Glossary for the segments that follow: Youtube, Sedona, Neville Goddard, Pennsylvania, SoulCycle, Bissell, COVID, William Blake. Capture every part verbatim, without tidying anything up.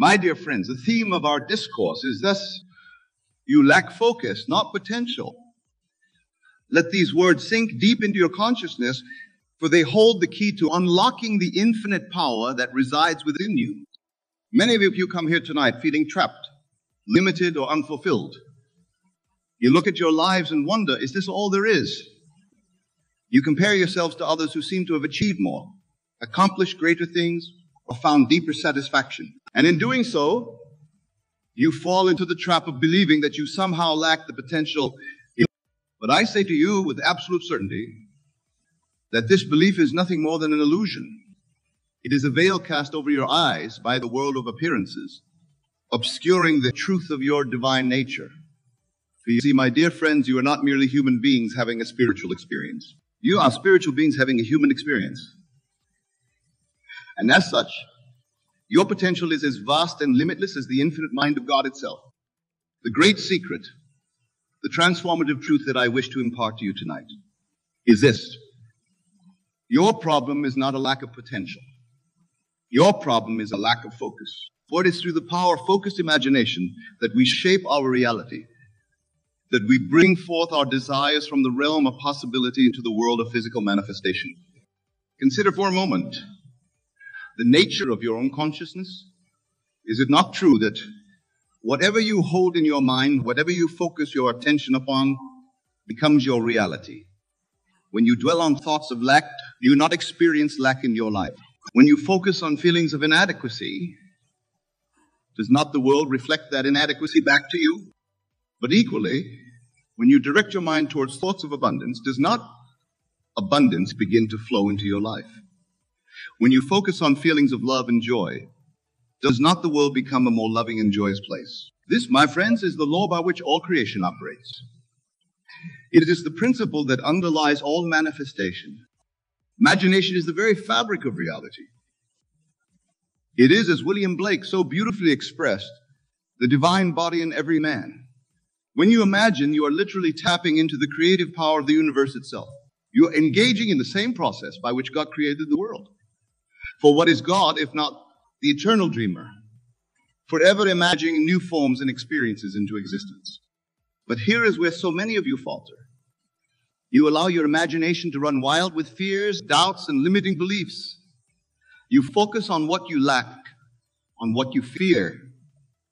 My dear friends, the theme of our discourse is thus: you lack focus, not potential. Let these words sink deep into your consciousness, for they hold the key to unlocking the infinite power that resides within you. Many of you come here tonight feeling trapped, limited or unfulfilled. You look at your lives and wonder, is this all there is? You compare yourselves to others who seem to have achieved more, accomplished greater things, or found deeper satisfaction. And in doing so, you fall into the trap of believing that you somehow lack the potential. But I say to you with absolute certainty that this belief is nothing more than an illusion. It is a veil cast over your eyes by the world of appearances, obscuring the truth of your divine nature. For you see, my dear friends, you are not merely human beings having a spiritual experience. You are spiritual beings having a human experience. And as such, your potential is as vast and limitless as the infinite mind of God itself. The great secret, the transformative truth that I wish to impart to you tonight is this: your problem is not a lack of potential. Your problem is a lack of focus. For it is through the power of focused imagination that we shape our reality, that we bring forth our desires from the realm of possibility into the world of physical manifestation. Consider for a moment the nature of your own consciousness. Is it not true that whatever you hold in your mind, whatever you focus your attention upon, becomes your reality? When you dwell on thoughts of lack, you not experience lack in your life. When you focus on feelings of inadequacy, does not the world reflect that inadequacy back to you? But equally, when you direct your mind towards thoughts of abundance, does not abundance begin to flow into your life? When you focus on feelings of love and joy, does not the world become a more loving and joyous place? This, my friends, is the law by which all creation operates. It is the principle that underlies all manifestation. Imagination is the very fabric of reality. It is, as William Blake so beautifully expressed, the divine body in every man. When you imagine, you are literally tapping into the creative power of the universe itself. You are engaging in the same process by which God created the world. For what is God, if not the eternal dreamer, forever imagining new forms and experiences into existence? But here is where so many of you falter. You allow your imagination to run wild with fears, doubts, and limiting beliefs. You focus on what you lack, on what you fear,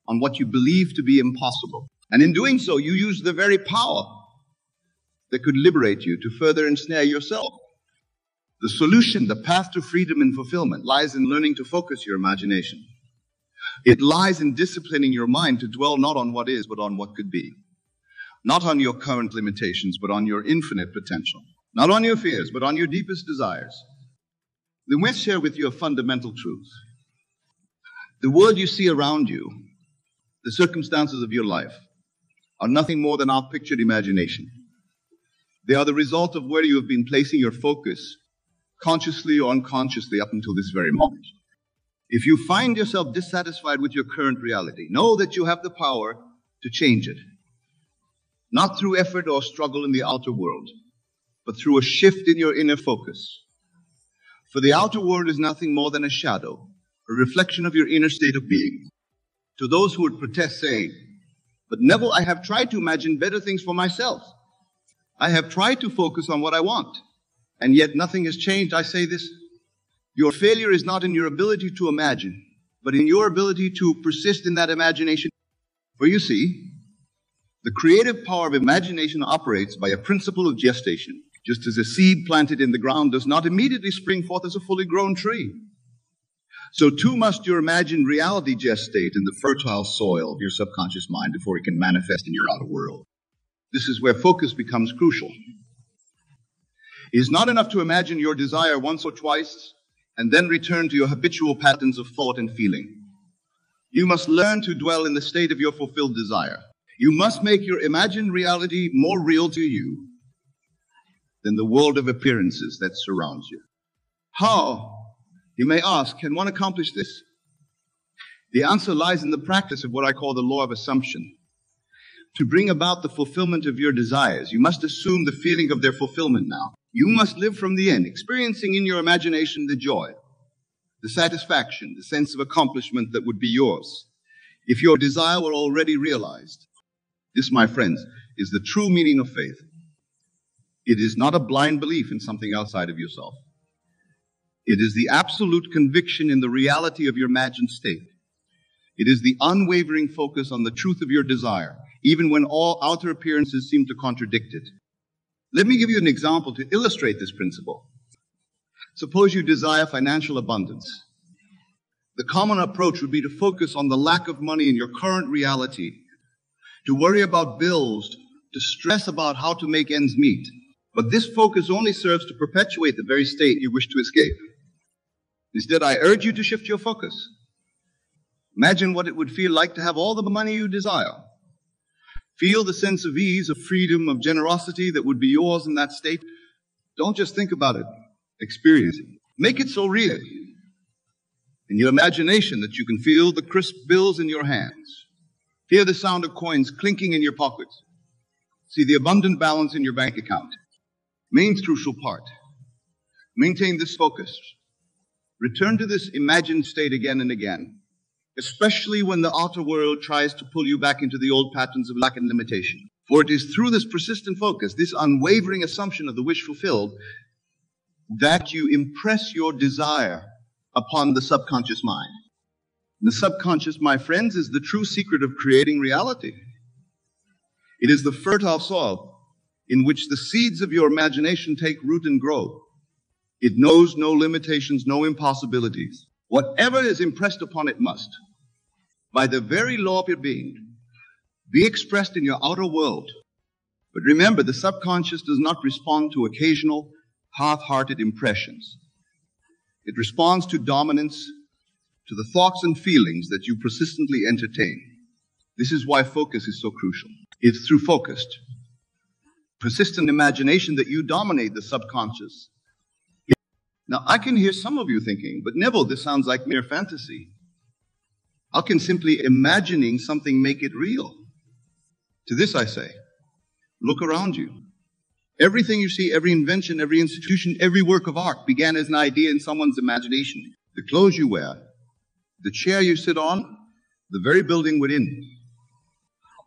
on what you believe to be impossible. And in doing so, you use the very power that could liberate you to further ensnare yourself. The solution, the path to freedom and fulfillment, lies in learning to focus your imagination. It lies in disciplining your mind to dwell not on what is, but on what could be. Not on your current limitations, but on your infinite potential. Not on your fears, but on your deepest desires. Then we'll share with you a fundamental truth. The world you see around you, the circumstances of your life, are nothing more than our pictured imagination. They are the result of where you have been placing your focus, consciously or unconsciously, up until this very moment. If you find yourself dissatisfied with your current reality, know that you have the power to change it. Not through effort or struggle in the outer world, but through a shift in your inner focus. For the outer world is nothing more than a shadow, a reflection of your inner state of being. To those who would protest, saying, "But Neville, I have tried to imagine better things for myself. I have tried to focus on what I want, and yet nothing has changed," I say this: your failure is not in your ability to imagine, but in your ability to persist in that imagination. For you see, the creative power of imagination operates by a principle of gestation. Just as a seed planted in the ground does not immediately spring forth as a fully grown tree, so too must your imagined reality gestate in the fertile soil of your subconscious mind before it can manifest in your outer world. This is where focus becomes crucial. It is not enough to imagine your desire once or twice and then return to your habitual patterns of thought and feeling. You must learn to dwell in the state of your fulfilled desire. You must make your imagined reality more real to you than the world of appearances that surrounds you. How, you may ask, can one accomplish this? The answer lies in the practice of what I call the law of assumption. To bring about the fulfillment of your desires, you must assume the feeling of their fulfillment now. You must live from the end, experiencing in your imagination the joy, the satisfaction, the sense of accomplishment that would be yours if your desire were already realized. This, my friends, is the true meaning of faith. It is not a blind belief in something outside of yourself. It is the absolute conviction in the reality of your imagined state. It is the unwavering focus on the truth of your desire, even when all outer appearances seem to contradict it. Let me give you an example to illustrate this principle. Suppose you desire financial abundance. The common approach would be to focus on the lack of money in your current reality, to worry about bills, to stress about how to make ends meet. But this focus only serves to perpetuate the very state you wish to escape. Instead, I urge you to shift your focus. Imagine what it would feel like to have all the money you desire. Feel the sense of ease, of freedom, of generosity that would be yours in that state. Don't just think about it. Experience it. Make it so real in your imagination that you can feel the crisp bills in your hands. Hear the sound of coins clinking in your pockets. See the abundant balance in your bank account. Main crucial part. Maintain this focus. Return to this imagined state again and again, especially when the outer world tries to pull you back into the old patterns of lack and limitation. For it is through this persistent focus, this unwavering assumption of the wish fulfilled, that you impress your desire upon the subconscious mind. The subconscious, my friends, is the true secret of creating reality. It is the fertile soil in which the seeds of your imagination take root and grow. It knows no limitations, no impossibilities. Whatever is impressed upon it must, by the very law of your being, be expressed in your outer world. But remember, the subconscious does not respond to occasional, half-hearted impressions. It responds to dominance, to the thoughts and feelings that you persistently entertain. This is why focus is so crucial. It's through focused, persistent imagination that you dominate the subconscious. Now, I can hear some of you thinking, but Neville, this sounds like mere fantasy. How can simply imagining something make it real? To this I say, look around you. Everything you see, every invention, every institution, every work of art began as an idea in someone's imagination. The clothes you wear, the chair you sit on, the very building we're in.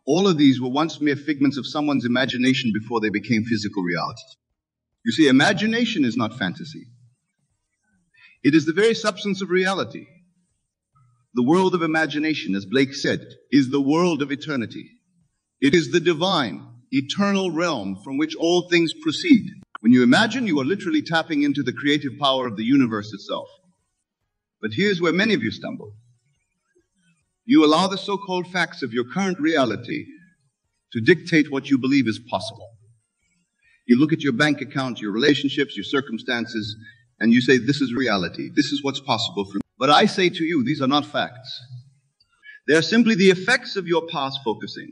All of these were once mere figments of someone's imagination before they became physical reality. You see, imagination is not fantasy. It is the very substance of reality. The world of imagination, as Blake said, is the world of eternity. It is the divine, eternal realm from which all things proceed. When you imagine, you are literally tapping into the creative power of the universe itself. But here's where many of you stumble. You allow the so-called facts of your current reality to dictate what you believe is possible. You look at your bank account, your relationships, your circumstances, and you say, this is reality. This is what's possible for me. But I say to you, these are not facts. They are simply the effects of your past focusing.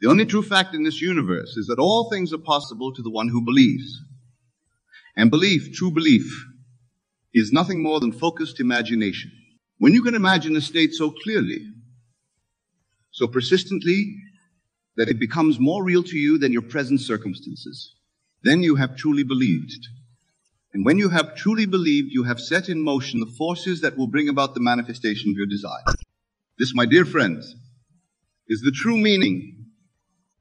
The only true fact in this universe is that all things are possible to the one who believes. And belief, true belief, is nothing more than focused imagination. When you can imagine a state so clearly, so persistently, that it becomes more real to you than your present circumstances, then you have truly believed. And when you have truly believed, you have set in motion the forces that will bring about the manifestation of your desire. This, my dear friends, is the true meaning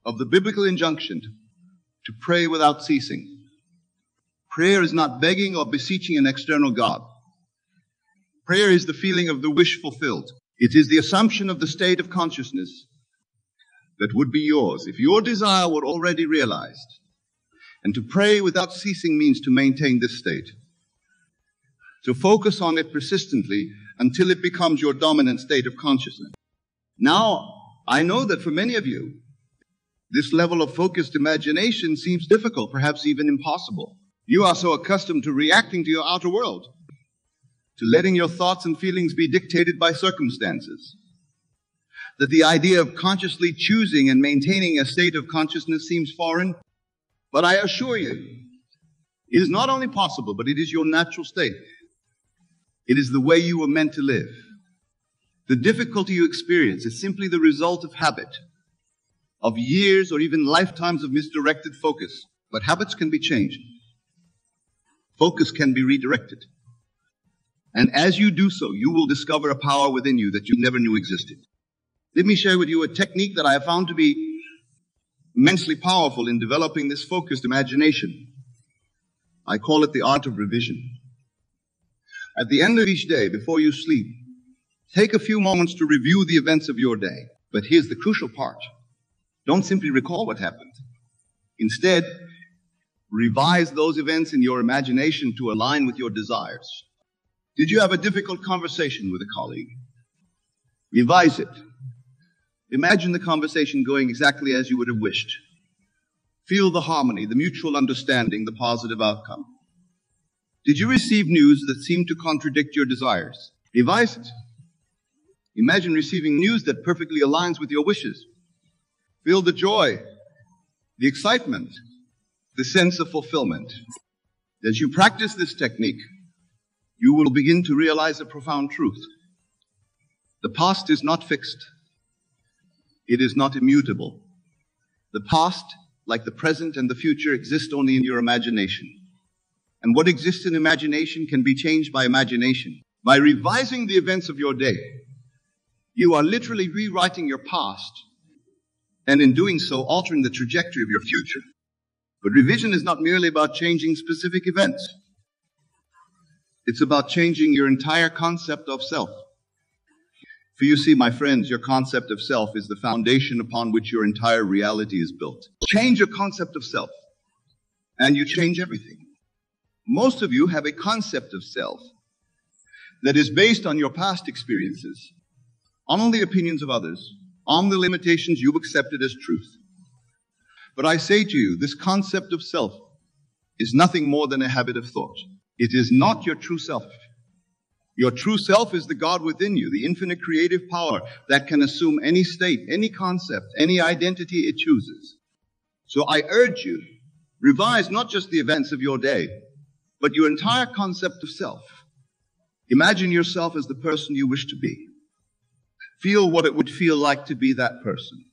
of the biblical injunction to pray without ceasing. Prayer is not begging or beseeching an external God. Prayer is the feeling of the wish fulfilled. It is the assumption of the state of consciousness that would be yours if your desire were already realized. And to pray without ceasing means to maintain this state, to focus on it persistently until it becomes your dominant state of consciousness. Now, I know that for many of you, this level of focused imagination seems difficult, perhaps even impossible. You are so accustomed to reacting to your outer world, to letting your thoughts and feelings be dictated by circumstances, that the idea of consciously choosing and maintaining a state of consciousness seems foreign. But I assure you, it is not only possible, but it is your natural state. It is the way you were meant to live. The difficulty you experience is simply the result of habit, of years or even lifetimes of misdirected focus. But habits can be changed. Focus can be redirected. And as you do so, you will discover a power within you that you never knew existed. Let me share with you a technique that I have found to be immensely powerful in developing this focused imagination. I call it the art of revision. At the end of each day, before you sleep, take a few moments to review the events of your day. But here's the crucial part. Don't simply recall what happened. Instead, revise those events in your imagination to align with your desires. Did you have a difficult conversation with a colleague? Revise it. Imagine the conversation going exactly as you would have wished. Feel the harmony, the mutual understanding, the positive outcome. Did you receive news that seemed to contradict your desires? Revise it. Imagine receiving news that perfectly aligns with your wishes. Feel the joy, the excitement, the sense of fulfillment. As you practice this technique, you will begin to realize a profound truth. The past is not fixed. It is not immutable. The past, like the present and the future, exist only in your imagination. And what exists in imagination can be changed by imagination. By revising the events of your day, you are literally rewriting your past, and in doing so, altering the trajectory of your future. But revision is not merely about changing specific events. It's about changing your entire concept of self. For you see, my friends, your concept of self is the foundation upon which your entire reality is built. Change your concept of self, and you change everything. Most of you have a concept of self that is based on your past experiences, on the opinions of others, on the limitations you've accepted as truth. But I say to you, this concept of self is nothing more than a habit of thought. It is not your true self. Your true self is the God within you, the infinite creative power that can assume any state, any concept, any identity it chooses. So I urge you, revise not just the events of your day, but your entire concept of self. Imagine yourself as the person you wish to be. Feel what it would feel like to be that person.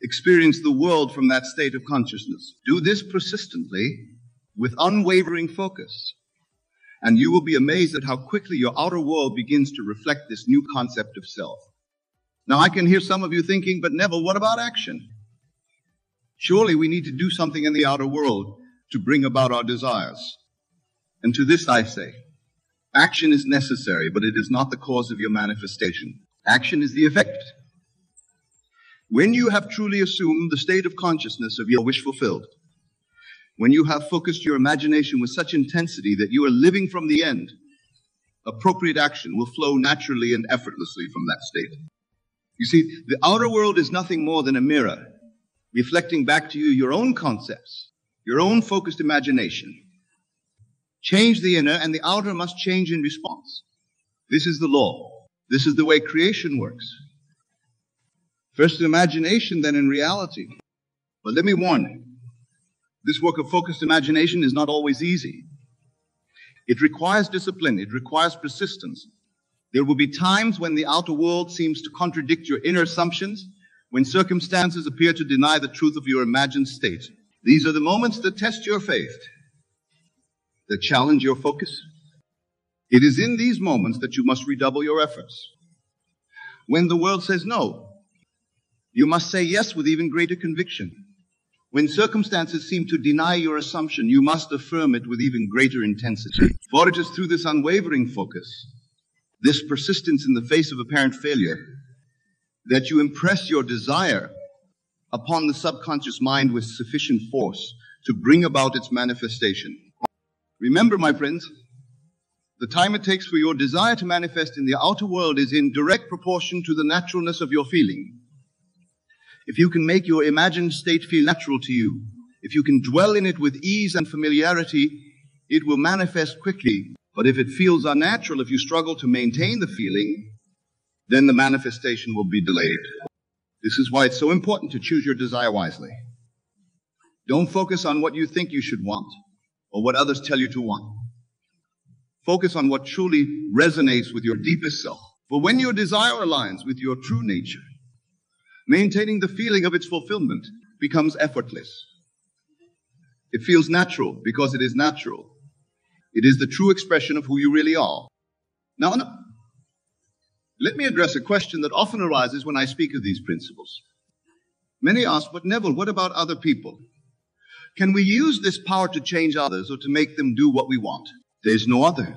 Experience the world from that state of consciousness. Do this persistently with unwavering focus, and you will be amazed at how quickly your outer world begins to reflect this new concept of self. Now, I can hear some of you thinking, but Neville, what about action? Surely we need to do something in the outer world to bring about our desires. And to this I say, action is necessary, but it is not the cause of your manifestation. Action is the effect. When you have truly assumed the state of consciousness of your wish fulfilled, when you have focused your imagination with such intensity that you are living from the end, appropriate action will flow naturally and effortlessly from that state. You see, the outer world is nothing more than a mirror, reflecting back to you your own concepts, your own focused imagination. Change the inner, and the outer must change in response. This is the law. This is the way creation works. First in imagination, then in reality. But let me warn you, this work of focused imagination is not always easy. It requires discipline. It requires persistence. There will be times when the outer world seems to contradict your inner assumptions, when circumstances appear to deny the truth of your imagined state. These are the moments that test your faith, that challenge your focus. It is in these moments that you must redouble your efforts. When the world says no, you must say yes with even greater conviction. When circumstances seem to deny your assumption, you must affirm it with even greater intensity. For it is through this unwavering focus, this persistence in the face of apparent failure, that you impress your desire upon the subconscious mind with sufficient force to bring about its manifestation. Remember, my friends, the time it takes for your desire to manifest in the outer world is in direct proportion to the naturalness of your feeling. If you can make your imagined state feel natural to you, if you can dwell in it with ease and familiarity, it will manifest quickly. But if it feels unnatural, if you struggle to maintain the feeling, then the manifestation will be delayed. This is why it's so important to choose your desire wisely. Don't focus on what you think you should want or what others tell you to want. Focus on what truly resonates with your deepest self. For when your desire aligns with your true nature, maintaining the feeling of its fulfillment becomes effortless. It feels natural because it is natural. It is the true expression of who you really are. Now, let me address a question that often arises when I speak of these principles. Many ask, but Neville, what about other people? Can we use this power to change others or to make them do what we want? There's no other.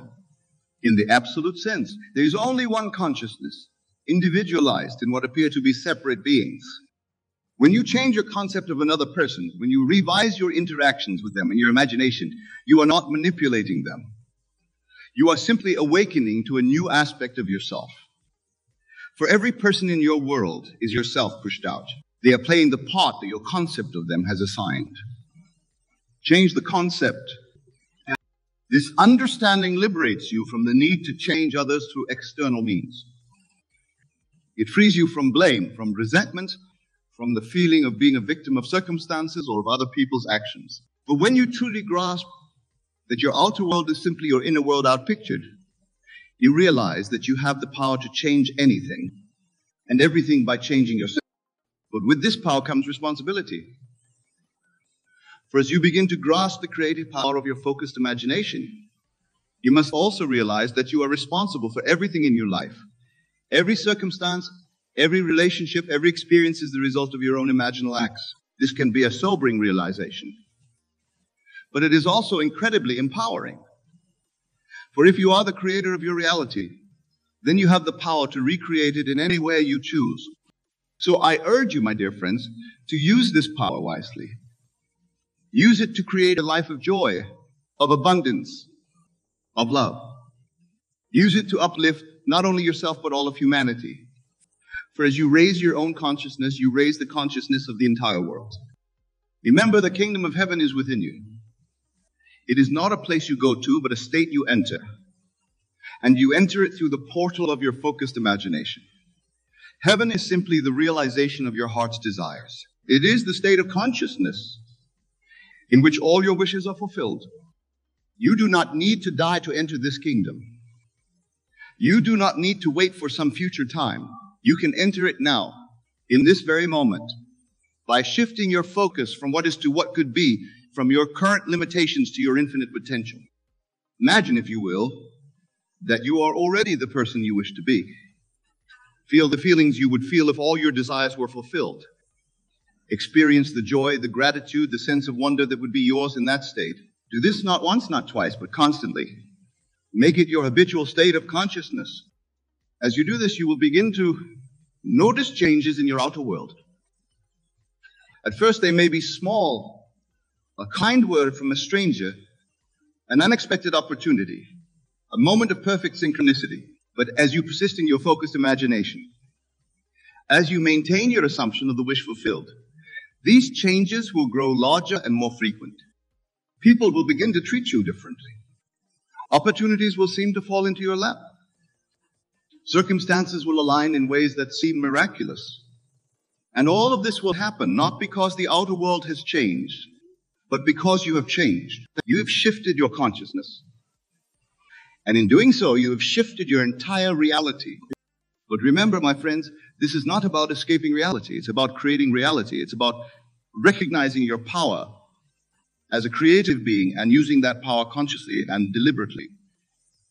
In the absolute sense, there's only one consciousness, individualized in what appear to be separate beings. When you change your concept of another person, when you revise your interactions with them in your imagination, you are not manipulating them. You are simply awakening to a new aspect of yourself. For every person in your world is yourself pushed out. They are playing the part that your concept of them has assigned. Change the concept. This understanding liberates you from the need to change others through external means. It frees you from blame, from resentment, from the feeling of being a victim of circumstances or of other people's actions. But when you truly grasp that your outer world is simply your inner world outpictured, you realize that you have the power to change anything and everything by changing yourself. But with this power comes responsibility. For as you begin to grasp the creative power of your focused imagination, you must also realize that you are responsible for everything in your life. Every circumstance, every relationship, every experience is the result of your own imaginal acts. This can be a sobering realization. But it is also incredibly empowering. For if you are the creator of your reality, then you have the power to recreate it in any way you choose. So I urge you, my dear friends, to use this power wisely. Use it to create a life of joy, of abundance, of love. Use it to uplift not only yourself, but all of humanity. For as you raise your own consciousness, you raise the consciousness of the entire world. Remember, the kingdom of heaven is within you. It is not a place you go to, but a state you enter. And you enter it through the portal of your focused imagination. Heaven is simply the realization of your heart's desires. It is the state of consciousness in which all your wishes are fulfilled. You do not need to die to enter this kingdom. You do not need to wait for some future time. You can enter it now, in this very moment, by shifting your focus from what is to what could be, from your current limitations to your infinite potential. Imagine, if you will, that you are already the person you wish to be. Feel the feelings you would feel if all your desires were fulfilled. Experience the joy, the gratitude, the sense of wonder that would be yours in that state. Do this not once, not twice, but constantly. Make it your habitual state of consciousness. As you do this, you will begin to notice changes in your outer world. At first, they may be small. A kind word from a stranger, an unexpected opportunity, a moment of perfect synchronicity. But as you persist in your focused imagination, as you maintain your assumption of the wish fulfilled, these changes will grow larger and more frequent. People will begin to treat you differently. Opportunities will seem to fall into your lap. Circumstances will align in ways that seem miraculous. And all of this will happen not because the outer world has changed, but because you have changed. You have shifted your consciousness. And in doing so, you have shifted your entire reality. But remember, my friends, this is not about escaping reality. It's about creating reality. It's about recognizing your power as a creative being and using that power consciously and deliberately.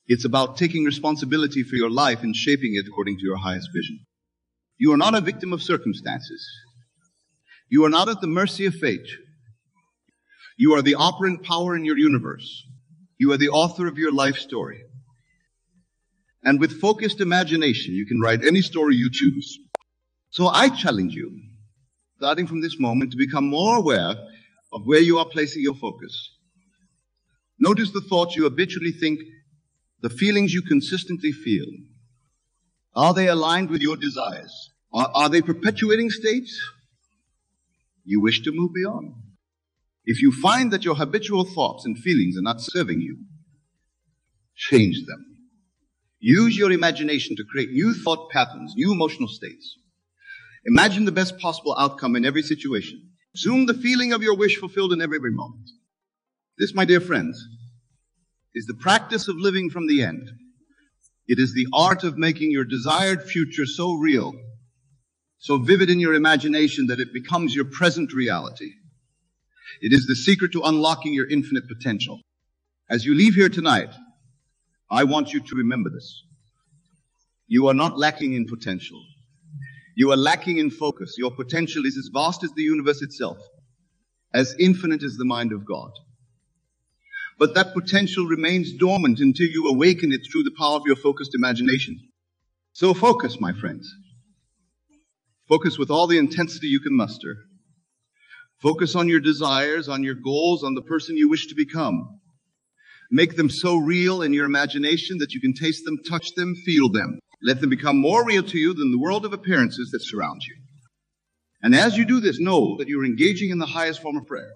It's about taking responsibility for your life and shaping it according to your highest vision. You are not a victim of circumstances. You are not at the mercy of fate. You are the operant power in your universe. You are the author of your life story. And with focused imagination, you can write any story you choose. So I challenge you, starting from this moment, to become more aware of where you are placing your focus. Notice the thoughts you habitually think, the feelings you consistently feel. Are they aligned with your desires? Are, are they perpetuating states you wish to move beyond? If you find that your habitual thoughts and feelings are not serving you, change them. Use your imagination to create new thought patterns, new emotional states. Imagine the best possible outcome in every situation. Assume the feeling of your wish fulfilled in every moment. This, my dear friends, is the practice of living from the end. It is the art of making your desired future so real, so vivid in your imagination that it becomes your present reality. It is the secret to unlocking your infinite potential. As you leave here tonight, I want you to remember this. You are not lacking in potential. You are lacking in focus. Your potential is as vast as the universe itself, as infinite as the mind of God. But that potential remains dormant until you awaken it through the power of your focused imagination. So focus, my friends. Focus with all the intensity you can muster. Focus on your desires, on your goals, on the person you wish to become. Make them so real in your imagination that you can taste them, touch them, feel them. Let them become more real to you than the world of appearances that surrounds you. And as you do this, know that you're engaging in the highest form of prayer.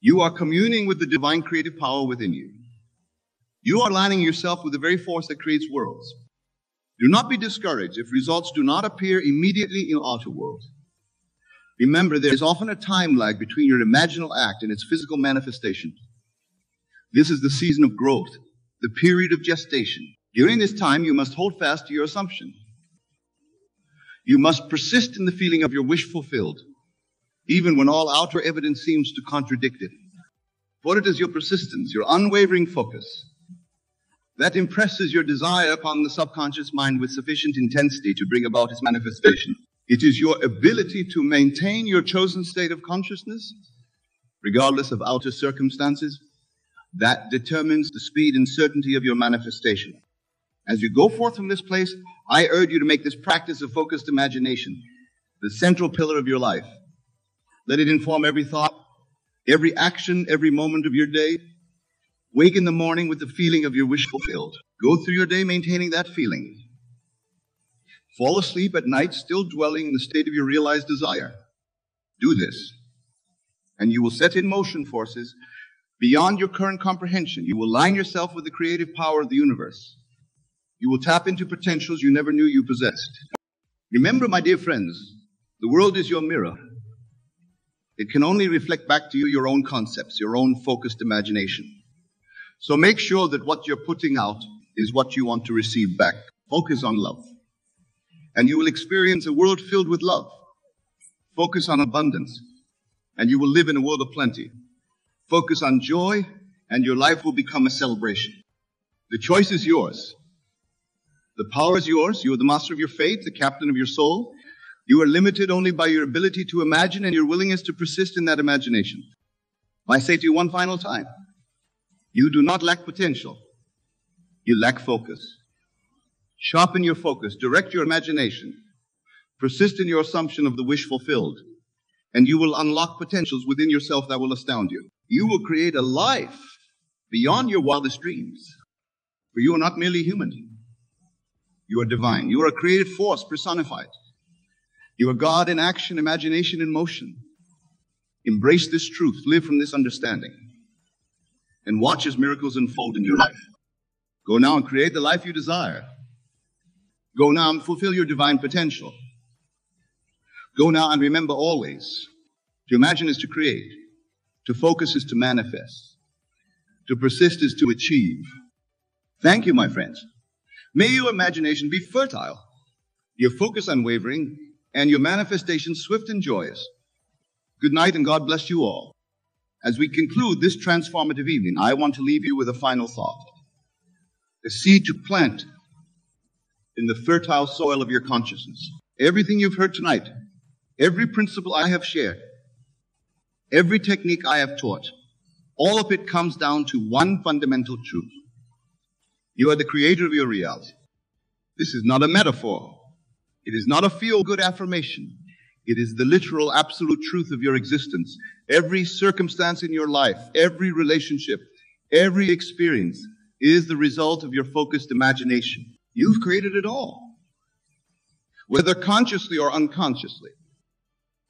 You are communing with the divine creative power within you. You are aligning yourself with the very force that creates worlds. Do not be discouraged if results do not appear immediately in the outer world. Remember, there is often a time lag between your imaginal act and its physical manifestation. This is the season of growth, the period of gestation. During this time, you must hold fast to your assumption. You must persist in the feeling of your wish fulfilled, even when all outer evidence seems to contradict it. For it is your persistence, your unwavering focus, that impresses your desire upon the subconscious mind with sufficient intensity to bring about its manifestation. It is your ability to maintain your chosen state of consciousness, regardless of outer circumstances, that determines the speed and certainty of your manifestation. As you go forth from this place, I urge you to make this practice of focused imagination the central pillar of your life. Let it inform every thought, every action, every moment of your day. Wake in the morning with the feeling of your wish fulfilled. Go through your day maintaining that feeling. Fall asleep at night still dwelling in the state of your realized desire. Do this, and you will set in motion forces beyond your current comprehension. You will align yourself with the creative power of the universe. You will tap into potentials you never knew you possessed. Remember, my dear friends, the world is your mirror. It can only reflect back to you your own concepts, your own focused imagination. So make sure that what you're putting out is what you want to receive back. Focus on love, and you will experience a world filled with love. Focus on abundance, and you will live in a world of plenty. Focus on joy, and your life will become a celebration. The choice is yours. The power is yours. You are the master of your fate, the captain of your soul. You are limited only by your ability to imagine and your willingness to persist in that imagination. I say to you one final time, you do not lack potential. You lack focus. Sharpen your focus. Direct your imagination. Persist in your assumption of the wish fulfilled, and you will unlock potentials within yourself that will astound you. You will create a life beyond your wildest dreams. For you are not merely human. You are divine. You are a creative force personified. You are God in action, imagination in motion. Embrace this truth. Live from this understanding, and watch as miracles unfold in your life. Go now and create the life you desire. Go now and fulfill your divine potential. Go now and remember always, to imagine is to create. To focus is to manifest. To persist is to achieve. Thank you, my friends. May your imagination be fertile, your focus unwavering, and your manifestation swift and joyous. Good night, and God bless you all. As we conclude this transformative evening, I want to leave you with a final thought. The seed to plant in the fertile soil of your consciousness. Everything you've heard tonight, every principle I have shared, every technique I have taught, all of it comes down to one fundamental truth. You are the creator of your reality. This is not a metaphor. It is not a feel-good affirmation. It is the literal, absolute truth of your existence. Every circumstance in your life, every relationship, every experience is the result of your focused imagination. You've created it all, whether consciously or unconsciously.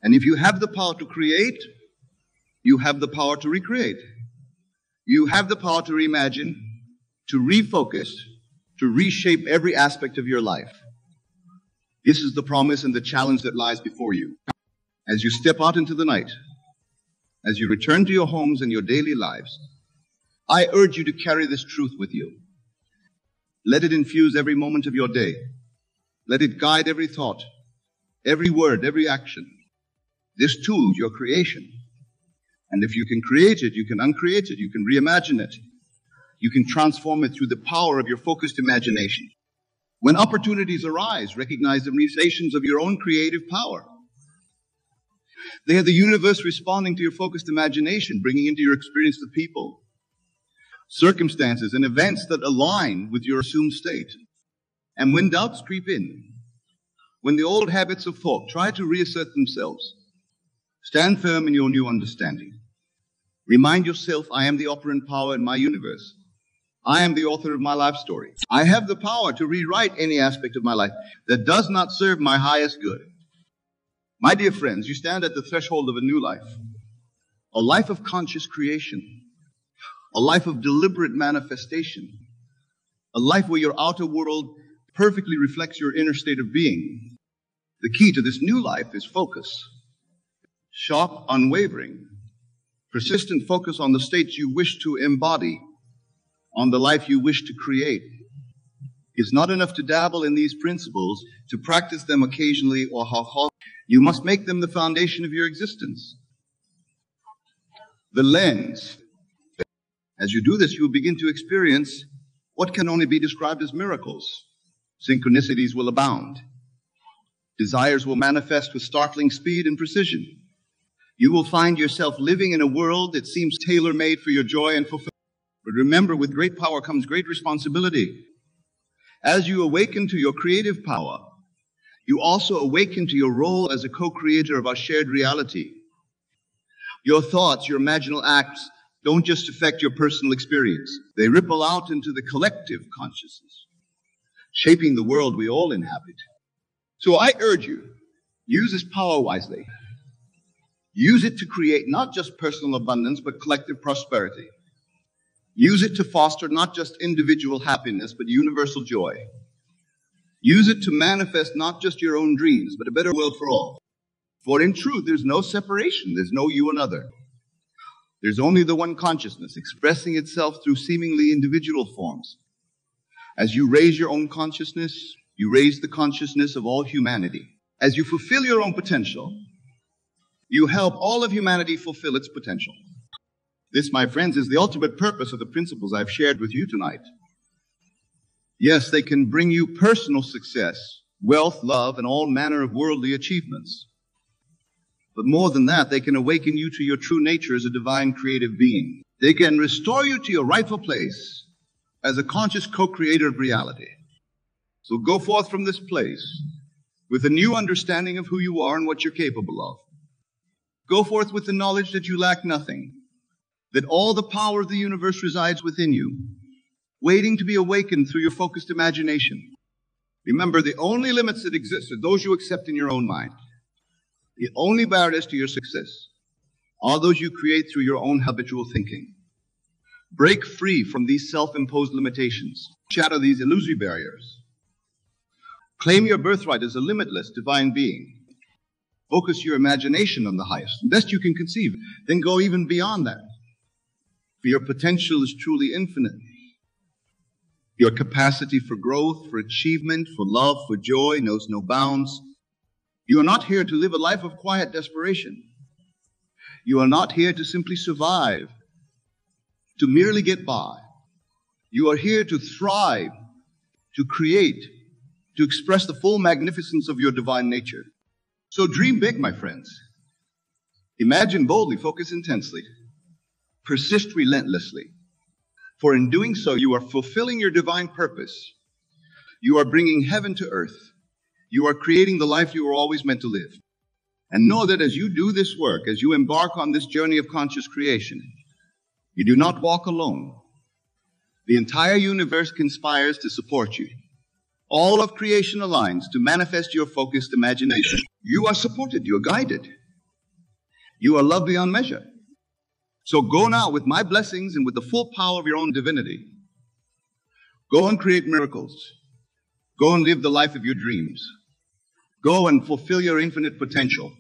And if you have the power to create, you have the power to recreate. You have the power to reimagine, to refocus, to reshape every aspect of your life. This is the promise and the challenge that lies before you. As you step out into the night, as you return to your homes and your daily lives, I urge you to carry this truth with you. Let it infuse every moment of your day. Let it guide every thought, every word, every action. This too is your creation. And if you can create it, you can uncreate it, you can reimagine it. You can transform it through the power of your focused imagination. When opportunities arise, recognize them as stations of your own creative power. They are the universe responding to your focused imagination, bringing into your experience the people, circumstances, and events that align with your assumed state. And when doubts creep in, when the old habits of thought try to reassert themselves, stand firm in your new understanding. Remind yourself, I am the operant power in my universe. I am the author of my life story. I have the power to rewrite any aspect of my life that does not serve my highest good. My dear friends, you stand at the threshold of a new life, a life of conscious creation, a life of deliberate manifestation, a life where your outer world perfectly reflects your inner state of being. The key to this new life is focus, sharp, unwavering, persistent focus on the states you wish to embody, on the life you wish to create. It's not enough to dabble in these principles, to practice them occasionally or half-heartedly. You must make them the foundation of your existence, the lens. As you do this, you will begin to experience what can only be described as miracles. Synchronicities will abound. Desires will manifest with startling speed and precision. You will find yourself living in a world that seems tailor-made for your joy and fulfillment. But remember, with great power comes great responsibility. As you awaken to your creative power, you also awaken to your role as a co-creator of our shared reality. Your thoughts, your imaginal acts, don't just affect your personal experience. They ripple out into the collective consciousness, shaping the world we all inhabit. So I urge you, use this power wisely. Use it to create not just personal abundance, but collective prosperity. Use it to foster not just individual happiness, but universal joy. Use it to manifest not just your own dreams, but a better world for all. For in truth, there's no separation. There's no you and other. There's only the one consciousness expressing itself through seemingly individual forms. As you raise your own consciousness, you raise the consciousness of all humanity. As you fulfill your own potential, you help all of humanity fulfill its potential. This, my friends, is the ultimate purpose of the principles I've shared with you tonight. Yes, they can bring you personal success, wealth, love, and all manner of worldly achievements. But more than that, they can awaken you to your true nature as a divine creative being. They can restore you to your rightful place as a conscious co-creator of reality. So go forth from this place with a new understanding of who you are and what you're capable of. Go forth with the knowledge that you lack nothing, that all the power of the universe resides within you, waiting to be awakened through your focused imagination. Remember, the only limits that exist are those you accept in your own mind. The only barriers to your success are those you create through your own habitual thinking. Break free from these self-imposed limitations. Shatter these illusory barriers. Claim your birthright as a limitless divine being. Focus your imagination on the highest, the best you can conceive. Then go even beyond that. For your potential is truly infinite. Your capacity for growth, for achievement, for love, for joy knows no bounds. You are not here to live a life of quiet desperation. You are not here to simply survive, to merely get by. You are here to thrive, to create, to express the full magnificence of your divine nature. So dream big, my friends. Imagine boldly, focus intensely, persist relentlessly. For in doing so, you are fulfilling your divine purpose. You are bringing heaven to earth. You are creating the life you were always meant to live. And know that as you do this work, as you embark on this journey of conscious creation, you do not walk alone. The entire universe conspires to support you. All of creation aligns to manifest your focused imagination. You are supported. You are guided. You are loved beyond measure. So go now with my blessings and with the full power of your own divinity. Go and create miracles. Go and live the life of your dreams. Go and fulfill your infinite potential.